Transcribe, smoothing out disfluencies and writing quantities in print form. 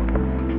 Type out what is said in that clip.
out.